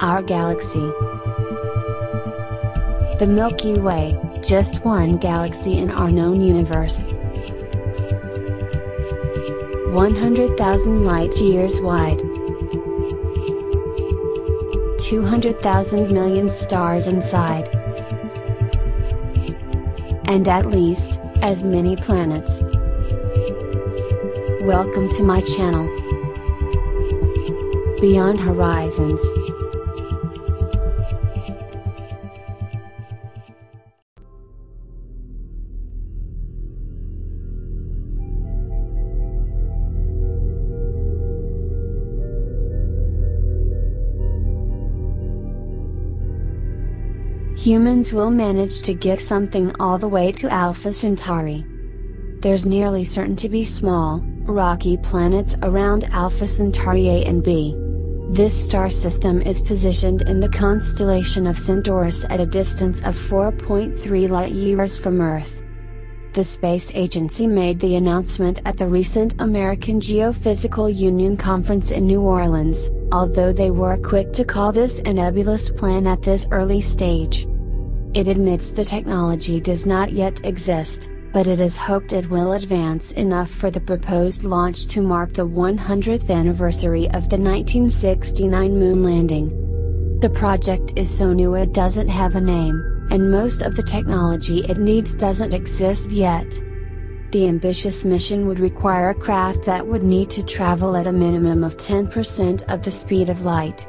our galaxy. The Milky Way, just one galaxy in our known universe. 100,000 light years wide. 200,000 million stars inside. And at least, as many planets. Welcome to my channel, Beyond Horizons. Humans will manage to get something all the way to Alpha Centauri. There's nearly certain to be small, rocky planets around Alpha Centauri A and B. This star system is positioned in the constellation of Centaurus at a distance of 4.3 light-years from Earth. The space agency made the announcement at the recent American Geophysical Union conference in New Orleans, although they were quick to call this a nebulous plan at this early stage. It admits the technology does not yet exist, but it is hoped it will advance enough for the proposed launch to mark the 100th anniversary of the 1969 moon landing. The project is so new it doesn't have a name, and most of the technology it needs doesn't exist yet. The ambitious mission would require a craft that would need to travel at a minimum of 10% of the speed of light.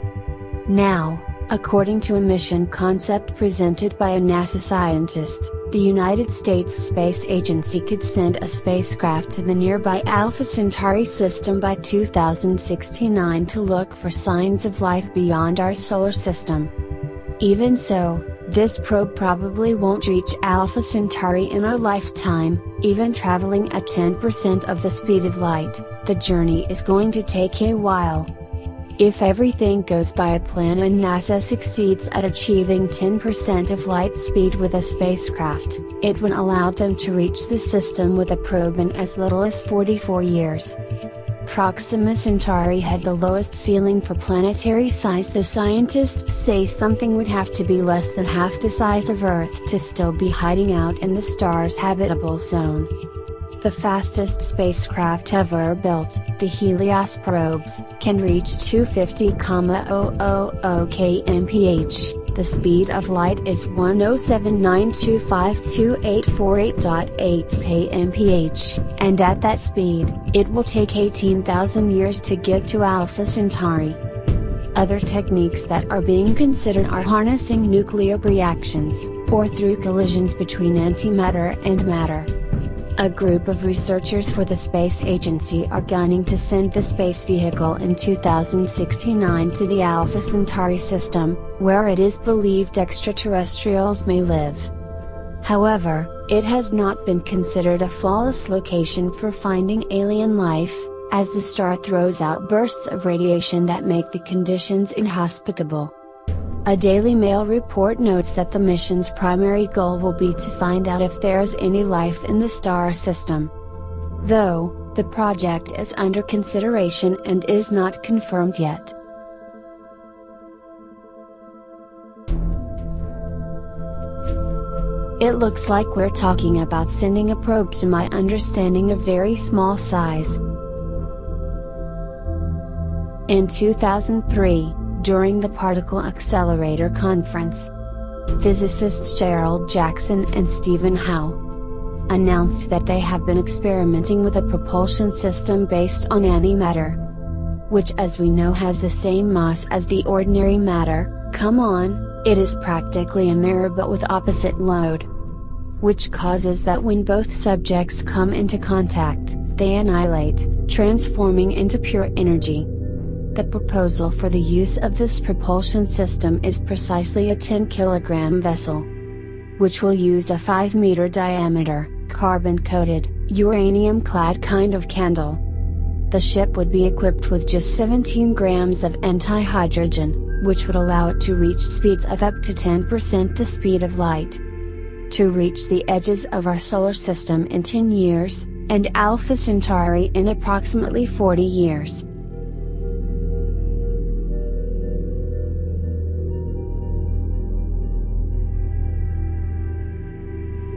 Now, according to a mission concept presented by a NASA scientist, the United States Space Agency could send a spacecraft to the nearby Alpha Centauri system by 2069 to look for signs of life beyond our solar system. Even so, this probe probably won't reach Alpha Centauri in our lifetime. Even traveling at 10% of the speed of light, the journey is going to take a while. If everything goes by plan and NASA succeeds at achieving 10% of light speed with a spacecraft, it would allow them to reach the system with a probe in as little as 44 years. Proxima Centauri had the lowest ceiling for planetary size. The scientists say something would have to be less than half the size of Earth to still be hiding out in the star's habitable zone. The fastest spacecraft ever built, the Helios probes, can reach 250,000 kmph, the speed of light is 1079252848.8 kmph, and at that speed, it will take 18,000 years to get to Alpha Centauri. Other techniques that are being considered are harnessing nuclear reactions, or through collisions between antimatter and matter. A group of researchers for the space agency are gunning to send the space vehicle in 2069 to the Alpha Centauri system, where it is believed extraterrestrials may live. However, it has not been considered a flawless location for finding alien life, as the star throws out bursts of radiation that make the conditions inhospitable. A Daily Mail report notes that the mission's primary goal will be to find out if there is any life in the star system. Though, the project is under consideration and is not confirmed yet. It looks like we're talking about sending a probe, to my understanding, of very small size. In 2003, during the Particle Accelerator Conference, physicists Gerald Jackson and Stephen Howe announced that they have been experimenting with a propulsion system based on antimatter, which, as we know, has the same mass as the ordinary matter. Come on, it is practically a mirror but with opposite load, which causes that when both subjects come into contact, they annihilate, transforming into pure energy. The proposal for the use of this propulsion system is precisely a 10-kilogram vessel, which will use a 5-meter diameter, carbon-coated, uranium-clad kind of candle. The ship would be equipped with just 17 grams of antihydrogen, which would allow it to reach speeds of up to 10% the speed of light. To reach the edges of our solar system in 10 years, and Alpha Centauri in approximately 40 years.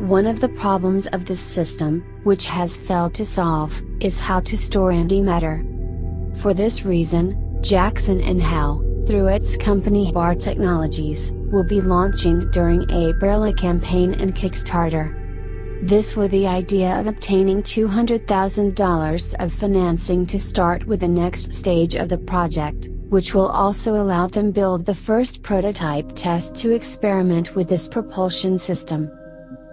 One of the problems of this system, which has failed to solve, is how to store antimatter. For this reason, Jackson and Howe, through its company Bar Technologies, will be launching during April a campaign in Kickstarter. This with the idea of obtaining $200,000 of financing to start with the next stage of the project, which will also allow them build the first prototype test to experiment with this propulsion system.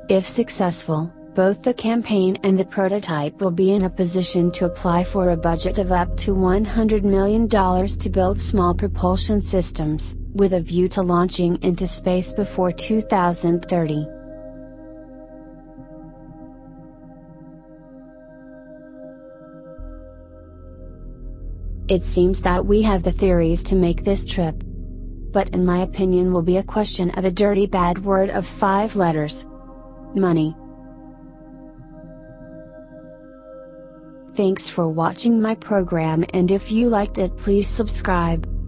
If successful, both the campaign and the prototype will be in a position to apply for a budget of up to $100 million to build small propulsion systems, with a view to launching into space before 2030. It seems that we have the theories to make this trip. But in my opinion will be a question of a dirty bad word of 5 letters. Money. Thanks for watching my program, and if you liked it please subscribe.